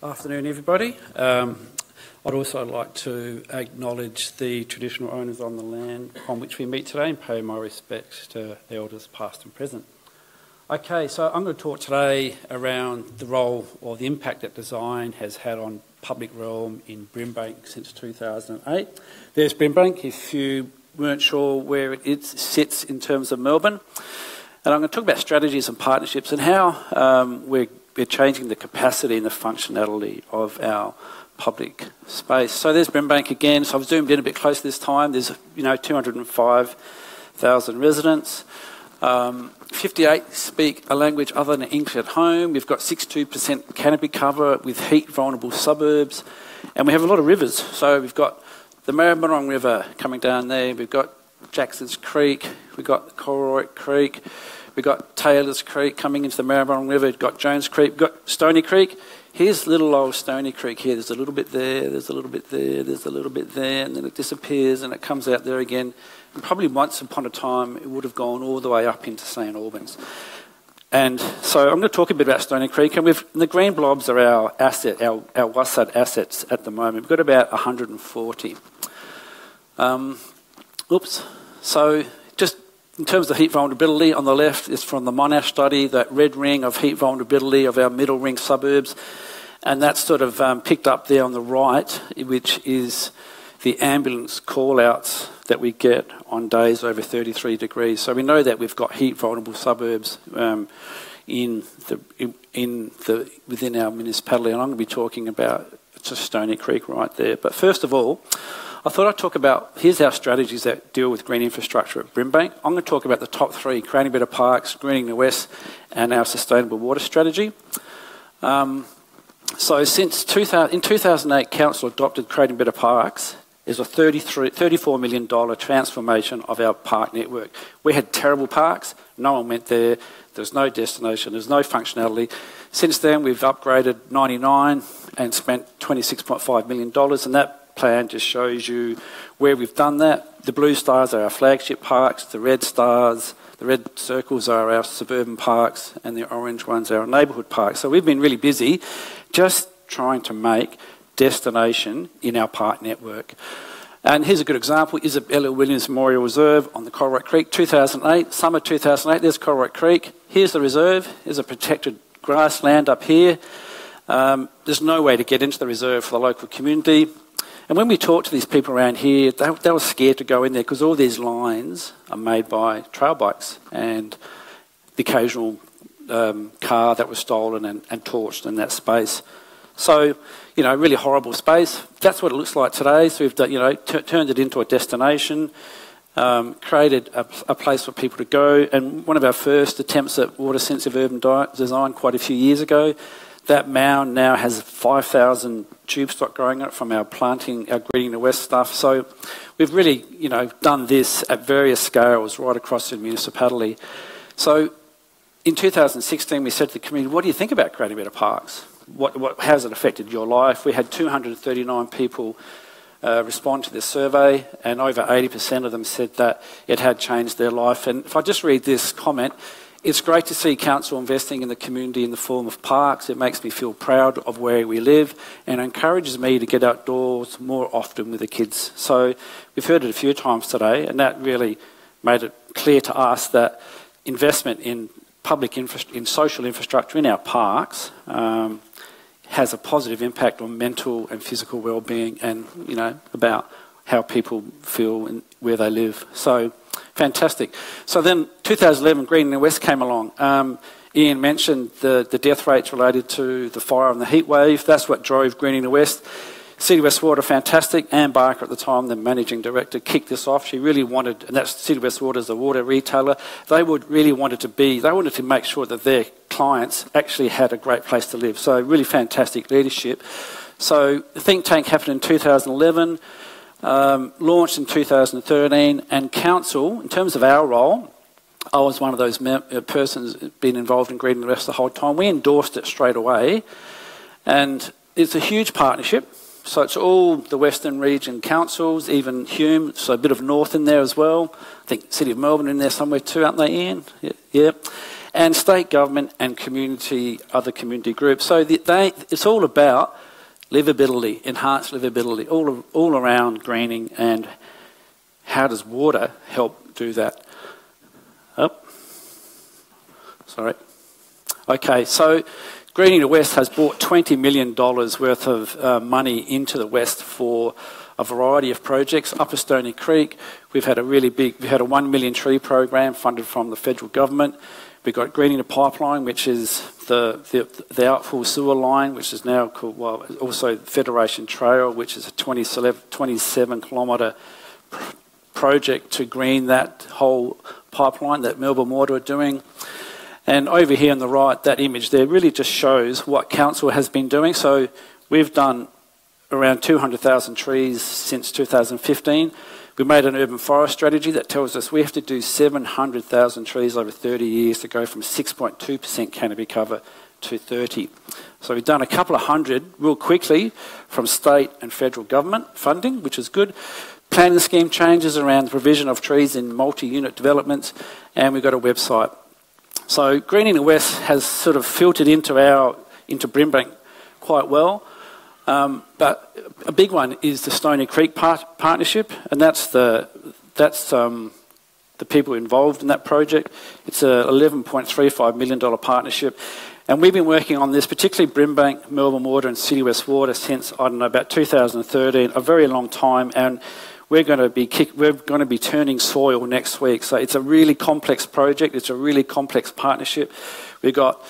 Afternoon, everybody. I'd also like to acknowledge the traditional owners on the land on which we meet today and pay my respects to the elders past and present. Okay, so I'm going to talk today around the role or the impact that design has had on public realm in Brembank since 2008. There's Brembank, if you weren't sure where it sits in terms of Melbourne. And I'm going to talk about strategies and partnerships and how we're changing the capacity and the functionality of our public space. So there's Brembank again. So I've zoomed in a bit closer this time. There's 205,000 residents. 58 speak a language other than English at home. We've got 62% canopy cover with heat vulnerable suburbs, and we have a lot of rivers. So we've got the Maribyrnong River coming down there. We've got Jackson's Creek. We've got Corroy Creek. We've got Taylor's Creek coming into the Maribyrnong River. We've got Jones Creek. We've got Stony Creek. Here's little old Stony Creek here. There's a little bit there, there's a little bit there, there's a little bit there, and then it disappears and it comes out there again. And probably once upon a time, it would have gone all the way up into St Albans. And so I'm going to talk a bit about Stony Creek. And the green blobs are our asset, our WASAD assets at the moment. We've got about 140. So just in terms of heat vulnerability, on the left is from the Monash study, that red ring of heat vulnerability of our middle ring suburbs, and that's sort of picked up there on the right, which is the ambulance call-outs that we get on days over 33 degrees. So we know that we've got heat vulnerable suburbs within our municipality, and I'm going to be talking about just Stony Creek right there. But first of all, I thought I'd talk about, here's our strategies that deal with green infrastructure at Brembank. I'm going to talk about the top three: creating better parks, greening the west, and our sustainable water strategy. So since 2008, Council adopted creating better parks as a $34 million transformation of our park network. We had terrible parks, no one went there, there's no destination, there's no functionality. Since then, we've upgraded 99 and spent $26.5 million, and that plan just shows you where we've done that. The blue stars are our flagship parks, the red stars, the red circles are our suburban parks, and the orange ones are our neighbourhood parks. So we've been really busy just trying to make destination in our park network. And here's a good example, Isabella Williams Memorial Reserve on the Coral Rock Creek, 2008, summer 2008, there's Coral Rock Creek. Here's the reserve, there's a protected grassland up here. There's no way to get into the reserve for the local community. And when we talked to these people around here, they were scared to go in there because all these lines are made by trail bikes and the occasional car that was stolen and torched in that space. So, really horrible space. That's what it looks like today. So we've done, turned it into a destination, created a place for people to go. And one of our first attempts at water-sensitive urban design quite a few years ago, that mound now has 5,000 tube stock growing on it from our planting, our Greening the West stuff. So we've really, done this at various scales right across the municipality. So in 2016, we said to the community, what do you think about creating better parks? How has it affected your life? We had 239 people respond to this survey, and over 80% of them said that it had changed their life. And if I just read this comment, it's great to see Council investing in the community in the form of parks. It makes me feel proud of where we live and encourages me to get outdoors more often with the kids. So we've heard it a few times today, and that really made it clear to us that investment in public in social infrastructure in our parks has a positive impact on mental and physical well-being and, about how people feel and where they live. So fantastic. So then 2011, Greening the West came along. Ian mentioned the death rates related to the fire and the heat wave. That's what drove Greening the West. City West Water, fantastic. Anne Barker at the time, the managing director, kicked this off. She really wanted, and that's City West Water as a water retailer, they wanted to make sure that their clients actually had a great place to live. So really fantastic leadership. So the think tank happened in 2011. Launched in 2013, and Council, in terms of our role, I was one of those persons been involved in Greening the West the whole time. We endorsed it straight away, and it's a huge partnership. So it's all the Western Region councils, even Hume, so a bit of North in there as well. I think City of Melbourne in there somewhere too, aren't they, Ian? Yeah. and state government and community, other community groups. So it's all about livability, enhanced livability, all around greening, and how does water help do that? Oh, sorry. Okay, so Greening the West has brought $20 million worth of money into the West for a variety of projects. Upper Stony Creek, we've had a really big, we had a 1 million tree program funded from the federal government. We've got Greening the Pipeline, which is the outfall sewer line, which is now called, well, also Federation Trail, which is a 27-kilometre project to green that whole pipeline that Melbourne Water are doing. And over here on the right, that image there really just shows what council has been doing. So we've done around 200,000 trees since 2015. We made an urban forest strategy that tells us we have to do 700,000 trees over 30 years to go from 6.2% canopy cover to 30. So we've done a couple of hundred real quickly from state and federal government funding, which is good. Planning scheme changes around the provision of trees in multi-unit developments, and we've got a website. So Greening the West has sort of filtered into Brimbank quite well, but a big one is the Stony Creek partnership, and that's the people involved in that project. It's a $11.35 million partnership, and we've been working on this, particularly Brimbank, Melbourne Water and City West Water, since, I don't know, about 2013, a very long time, and we're going to be turning soil next week. So it's a really complex project. It's a really complex partnership. We've got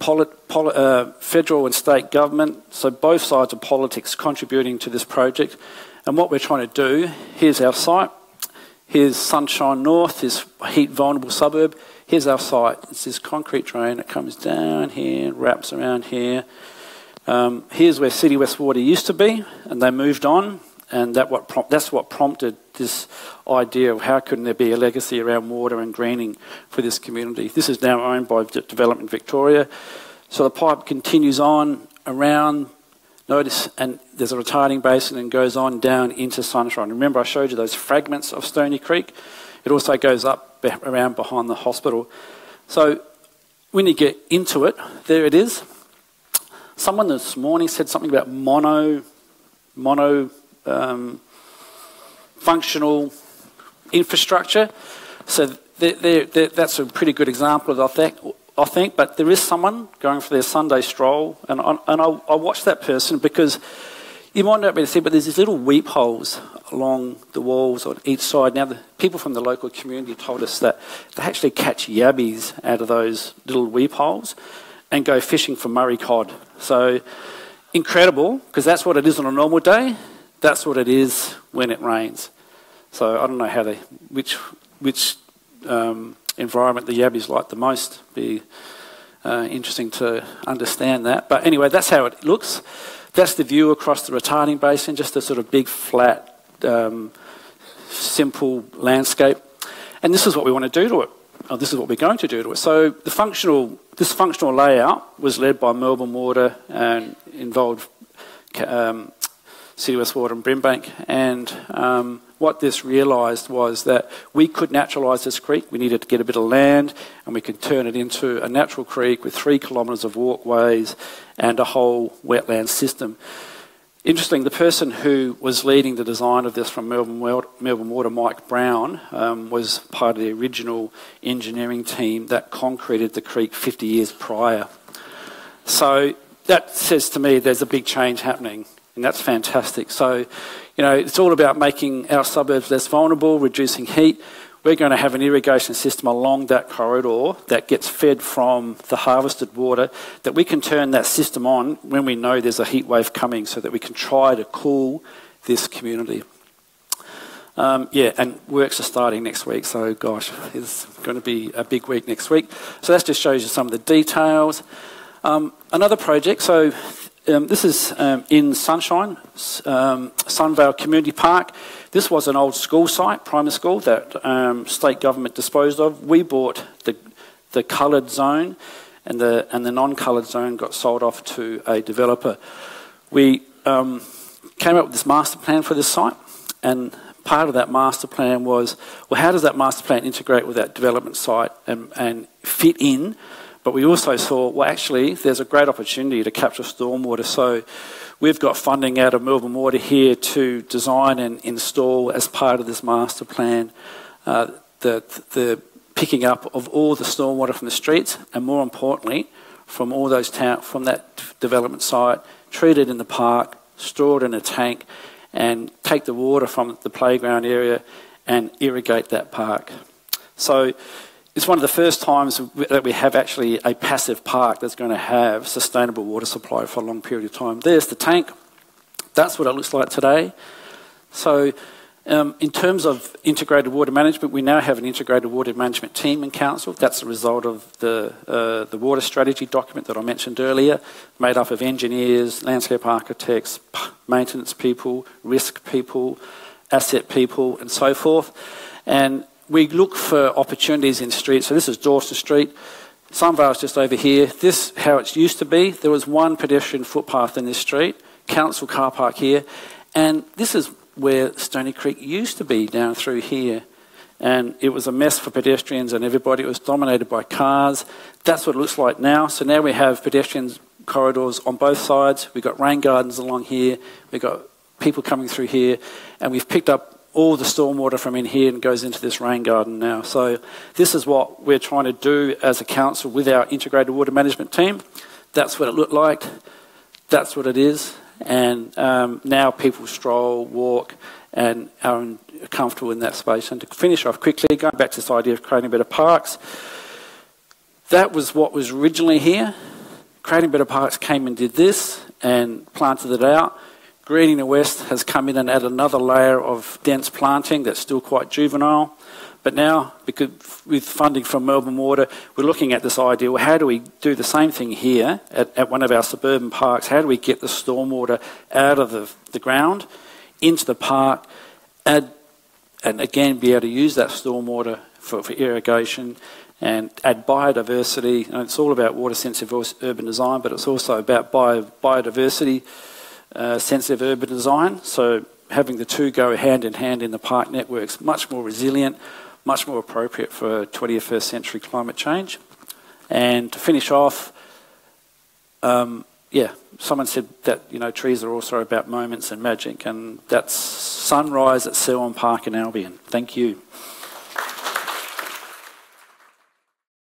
federal and state government, so both sides of politics contributing to this project. And what we're trying to do, here's our site. Here's Sunshine North, this heat-vulnerable suburb. Here's our site. It's this concrete drain that comes down here, wraps around here. Here's where City West Water used to be, and they moved on. And that's what prompted this idea of how couldn't there be a legacy around water and greening for this community. This is now owned by Development Victoria. So the pipe continues on around, notice, and there's a retarding basin and goes on down into Sunshine. Remember I showed you those fragments of Stony Creek? It also goes up around behind the hospital. So when you get into it, there it is. Someone this morning said something about functional infrastructure. So that's a pretty good example of that, I think. But there is someone going for their Sunday stroll, and I watch that person, because you might not be able to see, but there's these little weep holes along the walls on each side. Now, the people from the local community told us that they actually catch yabbies out of those little weep holes and go fishing for Murray cod. So incredible, because that's what it is on a normal day. That's what it is when it rains. So I don't know how they, which environment the yabbies like the most. Be interesting to understand that. But anyway, that's how it looks. That's the view across the retarding basin, just a sort of big, flat, simple landscape. And this is what we want to do to it. Oh, this is what we're going to do to it. So the functional layout was led by Melbourne Water and involved City West Water and Brimbank, and what this realised was that we could naturalise this creek. We needed to get a bit of land, and we could turn it into a natural creek with 3 kilometres of walkways and a whole wetland system. Interesting, the person who was leading the design of this from Melbourne Water, Mike Brown, was part of the original engineering team that concreted the creek 50 years prior. So that says to me there's a big change happening. And that's fantastic. So, you know, it's all about making our suburbs less vulnerable, reducing heat. We're going to have an irrigation system along that corridor that gets fed from the harvested water, that we can turn that system on when we know there's a heat wave coming, so that we can try to cool this community. Yeah, and works are starting next week, so gosh, it's going to be a big week next week. So that just shows you some of the details. Another project, so this is in Sunshine, Sunvale Community Park. This was an old school site, primary school, that state government disposed of. We bought the coloured zone, and the non-coloured zone got sold off to a developer. We came up with this master plan for this site, and part of that master plan was, well, how does that master plan integrate with that development site and fit in? But we also saw, well, actually, there's a great opportunity to capture stormwater. So we've got funding out of Melbourne Water here to design and install, as part of this master plan, the picking up of all the stormwater from the streets, and more importantly, from all those from that development site, treated in the park, stored in a tank, and take the water from the playground area and irrigate that park. So it's one of the first times that we have actually a passive park that's going to have sustainable water supply for a long period of time. There's the tank. That's what it looks like today. So in terms of integrated water management, we now have an integrated water management team in council. That's the result of the water strategy document that I mentioned earlier, made up of engineers, landscape architects, maintenance people, risk people, asset people, and so forth. And we look for opportunities in streets. So this is Dorset Street. Sunvale's just over here. This how it used to be. There was one pedestrian footpath in this street, council car park here, and this is where Stony Creek used to be, down through here. And it was a mess for pedestrians and everybody. It was dominated by cars. That's what it looks like now. So now we have pedestrian corridors on both sides. We've got rain gardens along here. We've got people coming through here. And we've picked up all the stormwater from in here and goes into this rain garden now. So this is what we're trying to do as a council with our integrated water management team. That's what it looked like. That's what it is. And now people stroll, walk, and are comfortable in that space. And to finish off quickly, going back to this idea of creating better parks, that was what was originally here. Creating Better Parks came and did this and planted it out. Greening the West has come in and added another layer of dense planting that's still quite juvenile. But now, because with funding from Melbourne Water, we're looking at this idea, well, how do we do the same thing here at one of our suburban parks? How do we get the stormwater out of the ground into the park and again be able to use that stormwater for irrigation and add biodiversity? And it's all about water-sensitive urban design, but it's also about biodiversity. Sensitive urban design, so having the two go hand in hand in the park networks, much more resilient, much more appropriate for 21st century climate change. And to finish off, yeah, someone said that, you know, trees are also about moments and magic, and that's sunrise at Selwyn Park in Albion. Thank you.